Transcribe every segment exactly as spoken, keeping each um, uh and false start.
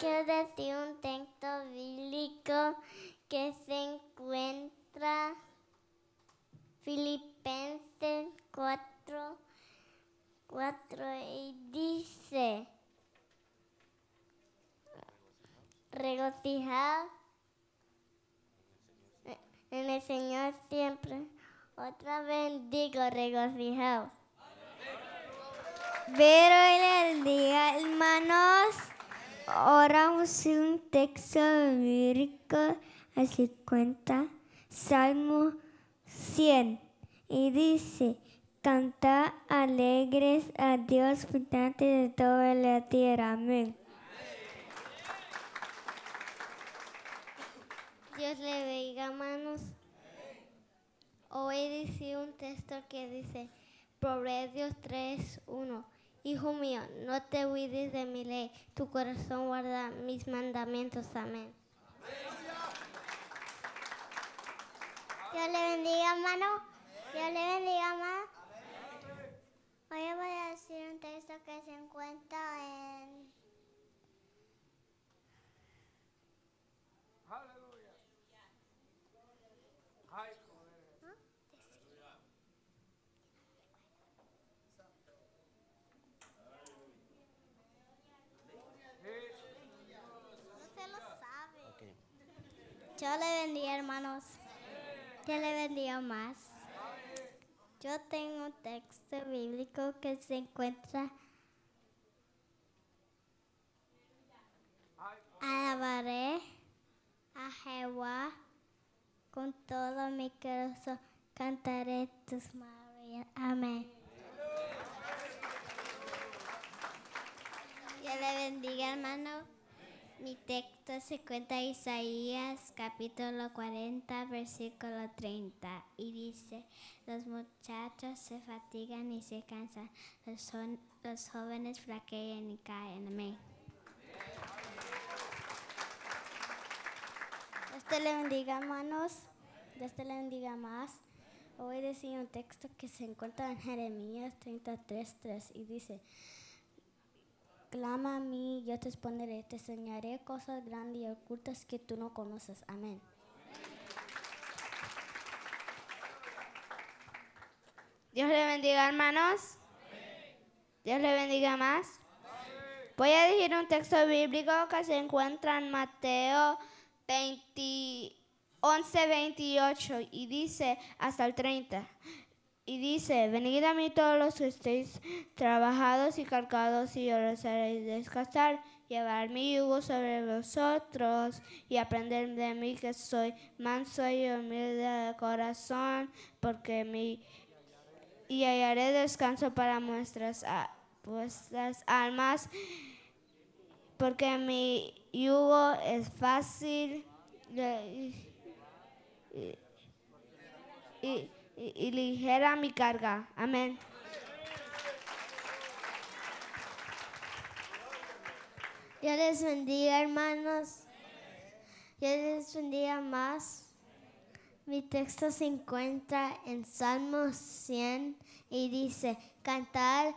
Quiero decir un texto bíblico que se encuentra Filipenses cuatro, cuatro y dice: regocijad en el Señor siempre. Otra vez digo, regocijad. Pero el día, hermanos, oramos un texto bíblico al cincuenta, Salmo cien, y dice: cantad alegres a Dios, habitantes de toda la tierra. Amén. Dios le bendiga, hermanos. Hoy dice un texto que dice Proverbios tres uno. Hijo mío, no te olvides de mi ley, tu corazón guarda mis mandamientos. Amén. Dios le bendiga, hermano. Dios le bendiga, mamá. Hoy voy a decir un texto que se encuentra en... Aleluya. ¿Ah? No se lo sabe. Okay. Yo le bendiga, hermanos. Yo le bendiga más. Yo tengo un texto bíblico que se encuentra: alabaré a Jehová con todo mi corazón, cantaré tus maravillas. Amén. Dios le bendiga, hermano. Mi texto se encuentra en Isaías capítulo cuarenta, versículo treinta, y dice: los muchachos se fatigan y se cansan, los, son, los jóvenes flaquean y caen. Amén. Dios te le bendiga, hermanos. Dios te le bendiga más. Hoy decir un texto que se encuentra en Jeremías treinta y tres, tres, y dice: clama a mí, yo te responderé, te enseñaré cosas grandes y ocultas que tú no conoces. Amén. Dios le bendiga, hermanos. Amén. Dios le bendiga más. Amén. Voy a decir un texto bíblico que se encuentra en Mateo once, veintiocho, y dice hasta el treinta. Y dice: venid a mí todos los que estéis trabajados y cargados, y os haréis descansar. Llevad mi yugo sobre vosotros y aprended de mí, que soy manso y humilde de corazón, porque mi y hallaré descanso para vuestras, vuestras almas, porque mi yugo es fácil y, y, y Y, y ligera mi carga. Amén. Dios les bendiga, hermanos. Dios les bendiga más. Mi texto se encuentra en Salmo cien y dice: cantar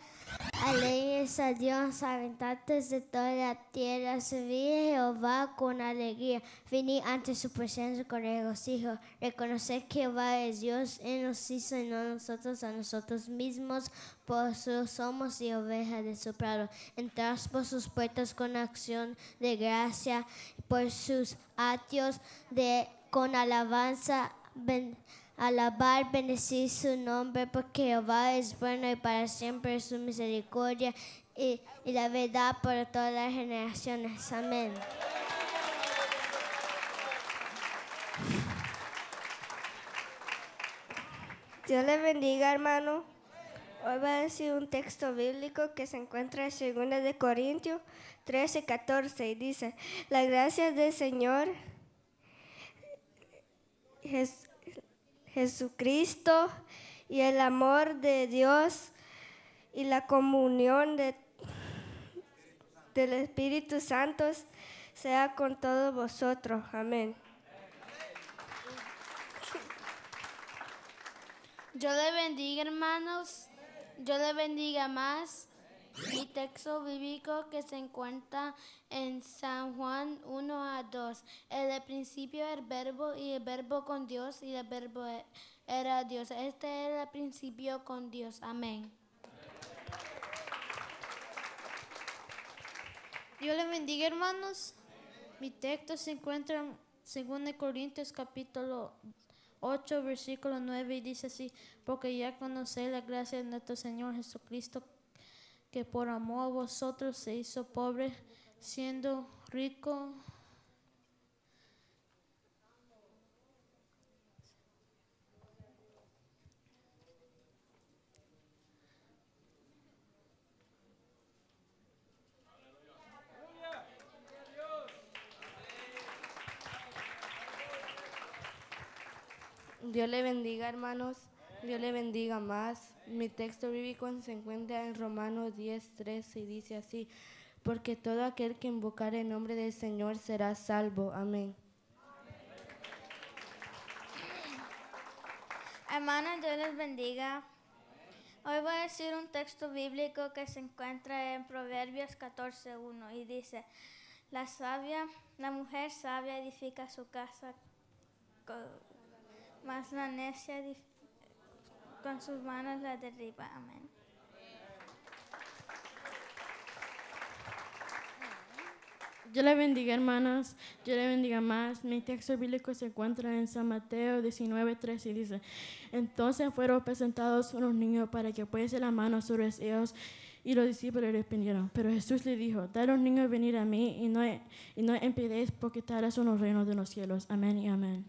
alegres a Dios, habitantes de toda la tierra, servid a Jehová con alegría, venid ante su presencia con regocijo, reconocer que Jehová es Dios, Él nos hizo y no nosotros a nosotros mismos, por su somos y ovejas de su prado. Entrad por sus puertas con acción de gracia, por sus atrios de con alabanza. Ben, alabar, bendecir su nombre, porque Jehová es bueno y para siempre es su misericordia y, y la verdad por todas las generaciones. Amén. Dios le bendiga, hermano. Hoy va a decir un texto bíblico que se encuentra en segunda Corintios trece, catorce, y dice: la gracia del Señor Jesús Jesucristo y el amor de Dios y la comunión de, del Espíritu Santo sea con todos vosotros. Amén. Yo le bendiga, hermanos. Yo le bendiga más. y texto bíblico que se encuentra en San Juan uno a dos. En el principio el verbo, y el verbo con Dios, y el verbo era Dios. Este era el principio con Dios. Amén. Dios les bendiga, hermanos. Mi texto se encuentra en segunda Corintios capítulo ocho, versículo nueve, y dice así: porque ya conocéis la gracia de nuestro Señor Jesucristo, que por amor a vosotros se hizo pobre, siendo rico, Dios le bendiga, hermanos. Dios le bendiga más. Mi texto bíblico se encuentra en Romanos diez, trece y dice así: porque todo aquel que invocar el nombre del Señor será salvo. Amén. Hermanos, Dios les bendiga. Hoy voy a decir un texto bíblico que se encuentra en Proverbios catorce, uno y dice: La sabia, la mujer sabia edifica su casa, mas la necia con sus manos la derriba. Amén. Yo le bendiga, hermanos. Yo le bendiga más. Mi texto bíblico se encuentra en San Mateo diecinueve, tres y dice: Entonces fueron presentados unos niños para que pusiese la mano sobre ellos, y los discípulos les pidieron. Pero Jesús les dijo: Dad a los niños venir a mí, y no, y no impidáis, porque tales son los reinos de los cielos. Amén y amén.